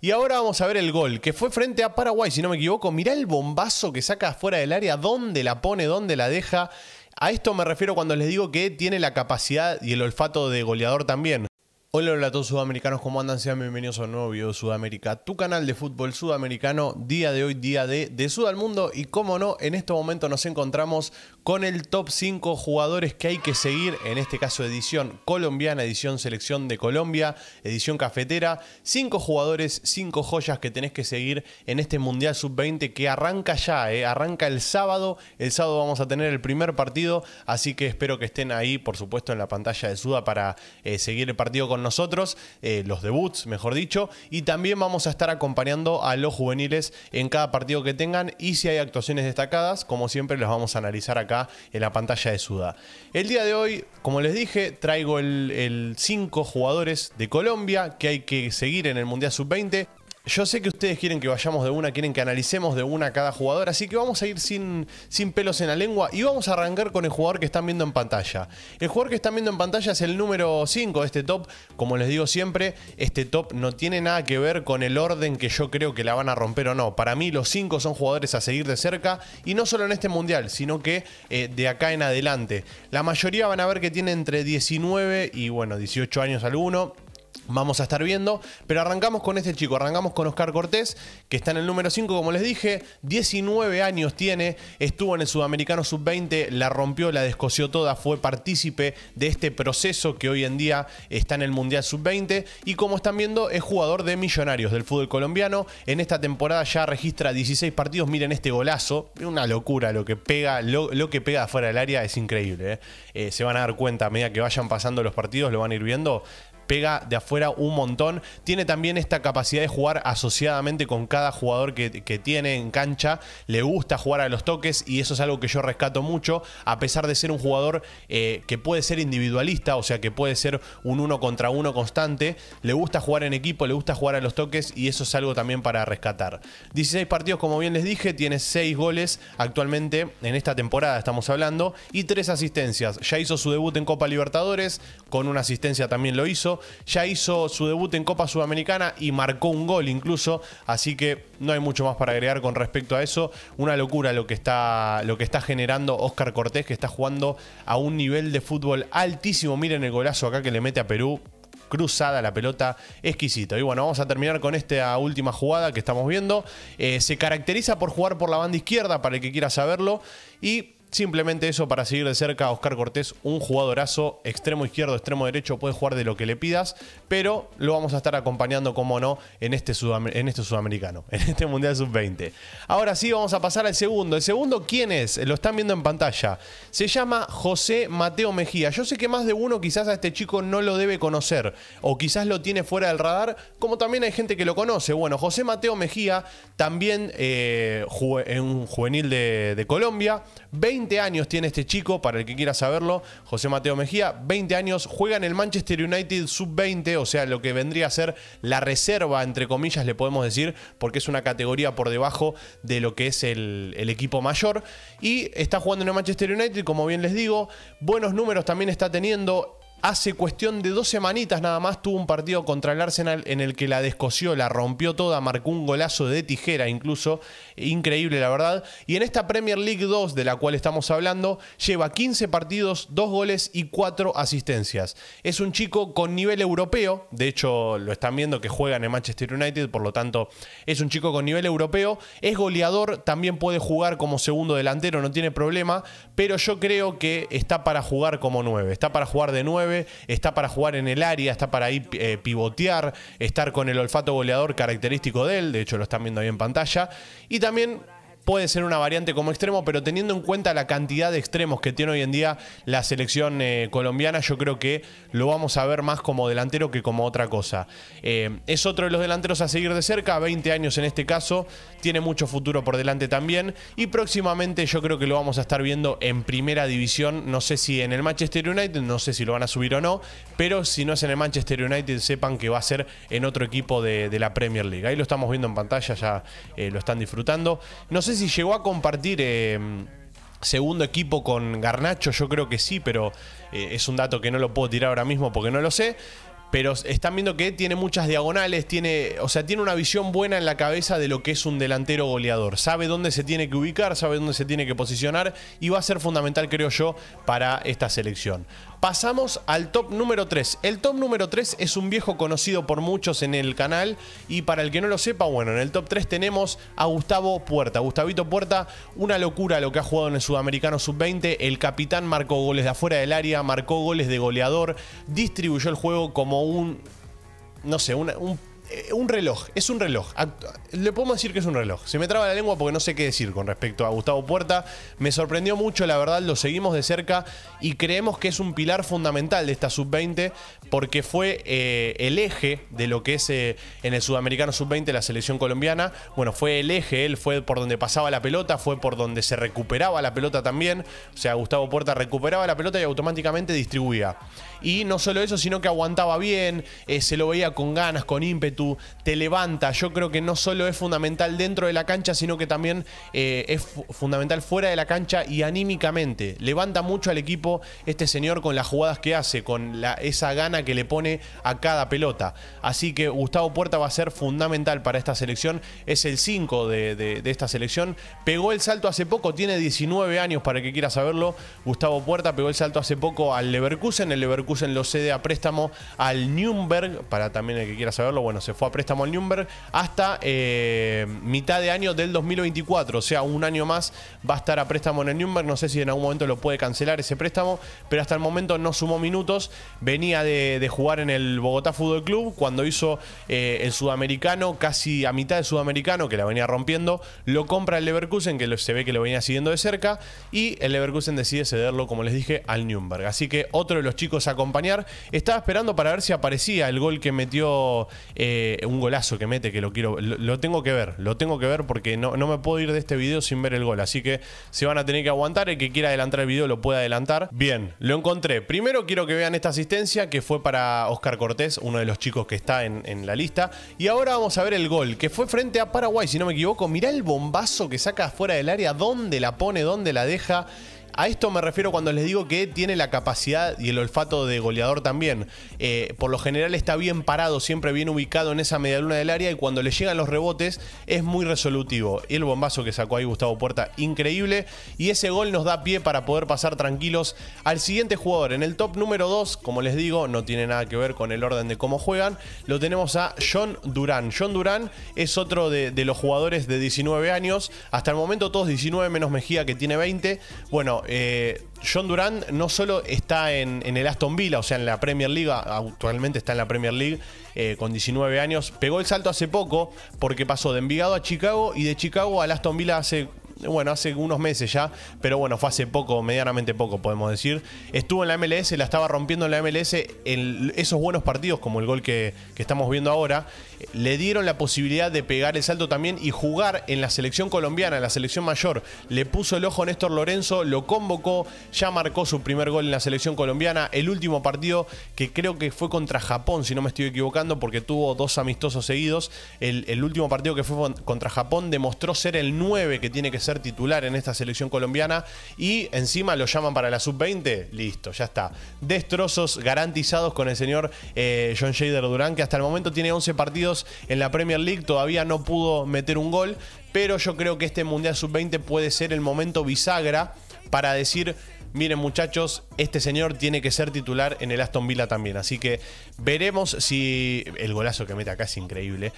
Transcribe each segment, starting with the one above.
Y ahora vamos a ver el gol, que fue frente a Paraguay, si no me equivoco. Mirá el bombazo que saca afuera del área, dónde la pone, dónde la deja. A esto me refiero cuando les digo que tiene la capacidad y el olfato de goleador también. Hola, hola a todos sudamericanos, ¿cómo andan? Sean bienvenidos a un nuevo video de Sudamérica, tu canal de fútbol sudamericano. Día de hoy, día de Sudamundo, y como no, en este momento nos encontramos con el top 5 jugadores que hay que seguir, en este caso edición colombiana, edición selección de Colombia, edición cafetera. 5 jugadores, 5 joyas que tenés que seguir en este Mundial Sub-20 que arranca ya, arranca el sábado. El sábado vamos a tener el primer partido, así que espero que estén ahí, por supuesto, en la pantalla de Suda para seguir el partido con nosotros, los debuts mejor dicho, y también vamos a estar acompañando a los juveniles en cada partido que tengan, y si hay actuaciones destacadas, como siempre, las vamos a analizar acá en la pantalla de Sudá. El día de hoy, como les dije, traigo el 5 jugadores de Colombia que hay que seguir en el Mundial Sub-20. Yo sé que ustedes quieren que vayamos de una, quieren que analicemos de una cada jugador, así que vamos a ir sin pelos en la lengua y vamos a arrancar con el jugador que están viendo en pantalla. El jugador que están viendo en pantalla es el número 5 de este top. Como les digo siempre, este top no tiene nada que ver con el orden que yo creo que la van a romper o no. Para mí los 5 son jugadores a seguir de cerca, y no solo en este mundial, sino que de acá en adelante. La mayoría van a ver que tiene entre 19 y bueno, 18 años alguno. Vamos a estar viendo, pero arrancamos con este chico, arrancamos con Oscar Cortés, que está en el número 5, como les dije, 19 años tiene, estuvo en el Sudamericano Sub-20, la rompió, la descoció toda, fue partícipe de este proceso que hoy en día está en el Mundial Sub-20, y como están viendo, es jugador de Millonarios del fútbol colombiano. En esta temporada ya registra 16 partidos, miren este golazo, una locura lo que pega, lo que pega afuera del área es increíble, se van a dar cuenta a medida que vayan pasando los partidos, lo van a ir viendo. Pega de afuera un montón. Tiene también esta capacidad de jugar asociadamente con cada jugador que tiene en cancha. Le gusta jugar a los toques, y eso es algo que yo rescato mucho. A pesar de ser un jugador que puede ser individualista, o sea que puede ser un 1 contra 1 constante, le gusta jugar en equipo, le gusta jugar a los toques, y eso es algo también para rescatar. 16 partidos, como bien les dije, tiene 6 goles actualmente en esta temporada, estamos hablando, y 3 asistencias. Ya hizo su debut en Copa Libertadores, con una asistencia también lo hizo. Ya hizo su debut en Copa Sudamericana y marcó un gol incluso, así que no hay mucho más para agregar con respecto a eso. Una locura lo que está generando Oscar Cortés, que está jugando a un nivel de fútbol altísimo. Miren el golazo acá que le mete a Perú, cruzada la pelota, exquisito. Y bueno, vamos a terminar con esta última jugada que estamos viendo. Se caracteriza por jugar por la banda izquierda, para el que quiera saberlo, y simplemente eso, para seguir de cerca a Oscar Cortés, un jugadorazo, extremo izquierdo, extremo derecho, puede jugar de lo que le pidas, pero lo vamos a estar acompañando, como no, en este sudamericano, en este Mundial Sub-20. Ahora sí, vamos a pasar al segundo. El segundo, ¿quién es? Lo están viendo en pantalla. Se llama José Mateo Mejía. Yo sé que más de uno quizás a este chico no lo debe conocer, o quizás lo tiene fuera del radar, como también hay gente que lo conoce. Bueno, José Mateo Mejía, también un juvenil de Colombia, 20 años tiene este chico, para el que quiera saberlo. José Mateo Mejía, 20 años, juega en el Manchester United Sub-20, o sea, lo que vendría a ser la reserva, entre comillas, le podemos decir, porque es una categoría por debajo de lo que es el equipo mayor. Y está jugando en el Manchester United, como bien les digo. Buenos números también está teniendo. Hace cuestión de 2 semanitas nada más tuvo un partido contra el Arsenal en el que la descoció, la rompió toda, marcó un golazo de tijera incluso, increíble la verdad. Y en esta Premier League 2 de la cual estamos hablando, lleva 15 partidos, 2 goles y 4 asistencias. Es un chico con nivel europeo, de hecho lo están viendo que juega en el Manchester United, por lo tanto es un chico con nivel europeo, es goleador, también puede jugar como segundo delantero, no tiene problema, pero yo creo que está para jugar como 9, está para jugar de 9, está para jugar en el área, está para ir pivotear, estar con el olfato goleador característico de él, de hecho lo están viendo ahí en pantalla, y también puede ser una variante como extremo, pero teniendo en cuenta la cantidad de extremos que tiene hoy en día la selección colombiana, yo creo que lo vamos a ver más como delantero que como otra cosa. Es otro de los delanteros a seguir de cerca, 20 años en este caso, tiene mucho futuro por delante también, y próximamente yo creo que lo vamos a estar viendo en primera división, no sé si en el Manchester United, no sé si lo van a subir o no, pero si no es en el Manchester United, sepan que va a ser en otro equipo de la Premier League. Ahí lo estamos viendo en pantalla, ya lo están disfrutando. No sé si llegó a compartir segundo equipo con Garnacho, yo creo que sí, pero es un dato que no lo puedo tirar ahora mismo porque no lo sé. Pero están viendo que tiene muchas diagonales, tiene, o sea, tiene una visión buena en la cabeza de lo que es un delantero goleador. Sabe dónde se tiene que ubicar, sabe dónde se tiene que posicionar y va a ser fundamental, creo yo, para esta selección. Pasamos al top número 3. El top número 3 es un viejo conocido por muchos en el canal y para el que no lo sepa, bueno, en el top 3 tenemos a Gustavo Puerta. Gustavito Puerta, una locura lo que ha jugado en el Sudamericano Sub-20. El capitán marcó goles de afuera del área, marcó goles de goleador, distribuyó el juego como un reloj, es un reloj. Le podemos decir que es un reloj. Se me traba la lengua porque no sé qué decir con respecto a Gustavo Puerta. Me sorprendió mucho, la verdad, lo seguimos de cerca y creemos que es un pilar fundamental de esta Sub-20 porque fue el eje de lo que es en el Sudamericano Sub-20 la selección colombiana. Bueno, fue el eje, él fue por donde pasaba la pelota, fue por donde se recuperaba la pelota también. O sea, Gustavo Puerta recuperaba la pelota y automáticamente distribuía. Y no solo eso, sino que aguantaba bien, se lo veía con ganas, con ímpetu, te levanta. Yo creo que no solo es fundamental dentro de la cancha, sino que también es fundamental fuera de la cancha y anímicamente. Levanta mucho al equipo este señor con las jugadas que hace, con esa gana que le pone a cada pelota. Así que Gustavo Puerta va a ser fundamental para esta selección. Es el 5 de esta selección. Pegó el salto hace poco, tiene 19 años para el que quiera saberlo. Gustavo Puerta pegó el salto hace poco al Leverkusen. El Leverkusen lo cede a préstamo al Nürnberg, para también el que quiera saberlo, bueno, se fue a préstamo al Nürnberg hasta mitad de año del 2024, o sea, un año más va a estar a préstamo en el Nürnberg. No sé si en algún momento lo puede cancelar ese préstamo, pero hasta el momento no sumó minutos. Venía de jugar en el Bogotá Fútbol Club cuando hizo el Sudamericano, casi a mitad del Sudamericano, que la venía rompiendo. Lo compra el Leverkusen, que se ve que lo venía siguiendo de cerca, y el Leverkusen decide cederlo, como les dije, al Nürnberg. Así que otro de los chicos a acompañar. Estaba esperando para ver si aparecía el gol que metió, un golazo que mete, que lo tengo que ver, porque no me puedo ir de este video sin ver el gol, así que se van a tener que aguantar. El que quiera adelantar el video lo puede adelantar. Bien, lo encontré. Primero quiero que vean esta asistencia que fue para Oscar Cortés, uno de los chicos que está en la lista, y ahora vamos a ver el gol, que fue frente a Paraguay, si no me equivoco. Mirá el bombazo que saca afuera del área, dónde la pone, dónde la deja. A esto me refiero cuando les digo que tiene la capacidad y el olfato de goleador también. Por lo general está bien parado, siempre bien ubicado en esa medialuna del área, y cuando le llegan los rebotes es muy resolutivo. Y el bombazo que sacó ahí Gustavo Puerta, increíble. Y ese gol nos da pie para poder pasar tranquilos al siguiente jugador. En el top número 2, como les digo, no tiene nada que ver con el orden de cómo juegan. Lo tenemos a Jhon Duran. Jhon Duran es otro de los jugadores de 19 años. Hasta el momento todos 19 menos Mejía, que tiene 20. Bueno, Jhon Duran no solo está en el Aston Villa, o sea, en la Premier League, actualmente está en la Premier League con 19 años. Pegó el salto hace poco porque pasó de Envigado a Chicago y de Chicago al Aston Villa hace unos meses ya, pero bueno, fue hace poco, medianamente poco, podemos decir. Estuvo en la MLS, la estaba rompiendo en la MLS. En esos buenos partidos, como el gol que estamos viendo ahora, le dieron la posibilidad de pegar el salto también y jugar en la selección colombiana, en la selección mayor. Le puso el ojo Néstor Lorenzo, lo convocó, ya marcó su primer gol en la selección colombiana. El último partido, que creo que fue contra Japón, si no me estoy equivocando, porque tuvo dos amistosos seguidos. El último partido, que fue contra Japón, demostró ser el 9 que tiene que ser titular en esta selección colombiana, y encima lo llaman para la sub-20. Listo, ya está. Destrozos garantizados con el señor Jhon Jader Duran, que hasta el momento tiene 11 partidos en la Premier League, todavía no pudo meter un gol, pero yo creo que este Mundial Sub-20 puede ser el momento bisagra para decir: miren, muchachos, este señor tiene que ser titular en el Aston Villa también. Así que veremos si... El golazo que mete acá es increíble.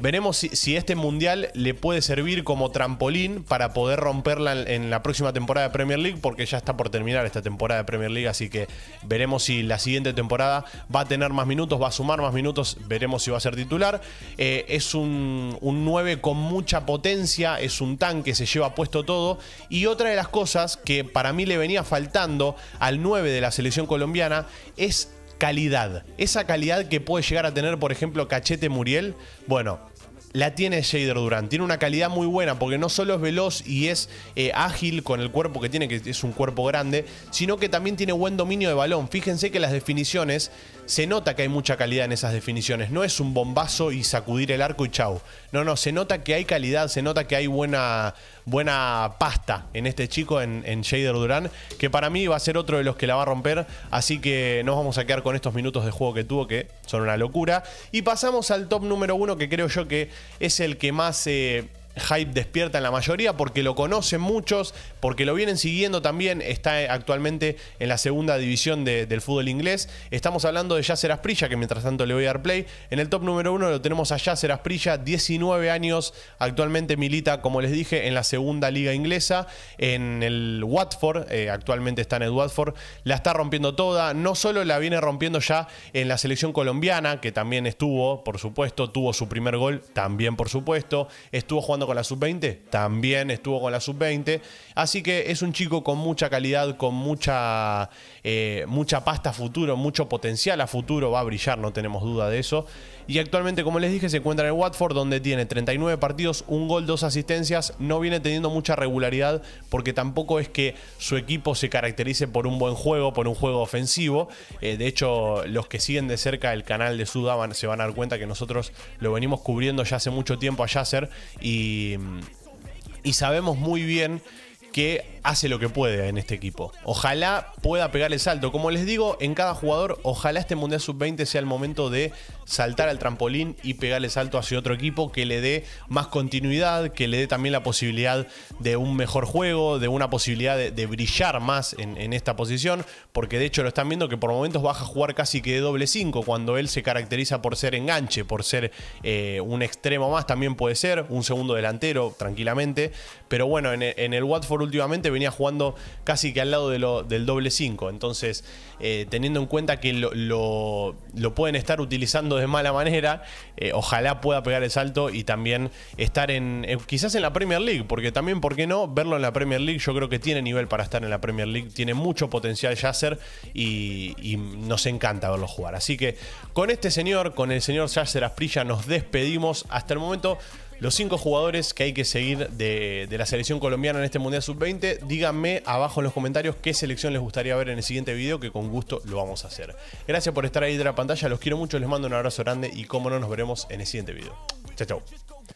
Veremos si este Mundial le puede servir como trampolín para poder romperla en la próxima temporada de Premier League, porque ya está por terminar esta temporada de Premier League. Así que veremos si la siguiente temporada va a tener más minutos, va a sumar más minutos. Veremos si va a ser titular. Es un 9 con mucha potencia, es un tanque, se lleva puesto todo. Y otra de las cosas que para mí le venía faltando al 9 de la selección colombiana es calidad. Esa calidad que puede llegar a tener, por ejemplo, Cachete Muriel, bueno, la tiene Jader Duran. Tiene una calidad muy buena porque no solo es veloz y es ágil con el cuerpo que tiene, que es un cuerpo grande, sino que también tiene buen dominio de balón. Fíjense que las definiciones se nota que hay mucha calidad en esas definiciones. No es un bombazo y sacudir el arco y chau. No, no, se nota que hay calidad, se nota que hay buena pasta en este chico, en Jader Duran, que para mí va a ser otro de los que la va a romper. Así que nos vamos a quedar con estos minutos de juego que tuvo, que son una locura. Y pasamos al top número uno, que creo yo que es el que más hype despierta en la mayoría, porque lo conocen muchos, porque lo vienen siguiendo también. Está actualmente en la segunda división del fútbol inglés. Estamos hablando de Yaser Asprilla, que mientras tanto le voy a dar play. En el top número uno lo tenemos a Yaser Asprilla, 19 años, actualmente milita, como les dije, en la segunda liga inglesa, en el Watford, actualmente está en el Watford, la está rompiendo toda. No solo la viene rompiendo ya en la selección colombiana, que también estuvo, por supuesto, tuvo su primer gol, también por supuesto, estuvo jugando con la sub-20, también estuvo con la sub-20, así que es un chico con mucha calidad, con mucha pasta a futuro, mucho potencial a futuro, va a brillar, no tenemos duda de eso. Y actualmente, como les dije, se encuentra en el Watford, donde tiene 39 partidos, un gol, 2 asistencias, no viene teniendo mucha regularidad, porque tampoco es que su equipo se caracterice por un buen juego, por un juego ofensivo. De hecho, los que siguen de cerca el canal de Sudamundo se van a dar cuenta que nosotros lo venimos cubriendo ya hace mucho tiempo a Yaser, y sabemos muy bien que hace lo que puede en este equipo. Ojalá pueda pegar el salto. Como les digo, en cada jugador, ojalá este Mundial Sub-20 sea el momento de saltar al trampolín y pegar el salto hacia otro equipo que le dé más continuidad, que le dé también la posibilidad de un mejor juego, de una posibilidad de brillar más en esta posición, porque de hecho lo están viendo que por momentos baja a jugar casi que de doble 5, cuando él se caracteriza por ser enganche, por ser un extremo más, también puede ser un segundo delantero tranquilamente, pero bueno, en el Watford últimamente venía jugando casi que al lado del doble 5, entonces teniendo en cuenta que lo pueden estar utilizando de mala manera, ojalá pueda pegar el salto y también estar quizás en la Premier League, porque también, ¿por qué no?, verlo en la Premier League. Yo creo que tiene nivel para estar en la Premier League, tiene mucho potencial Yaser y nos encanta verlo jugar. Así que con este señor, con el señor Yaser Asprilla, nos despedimos. Hasta el momento, los 5 jugadores que hay que seguir de la selección colombiana en este Mundial Sub-20. Díganme abajo en los comentarios qué selección les gustaría ver en el siguiente video, que con gusto lo vamos a hacer. Gracias por estar ahí de la pantalla, los quiero mucho, les mando un abrazo grande y como no, nos veremos en el siguiente video. Chau, chau.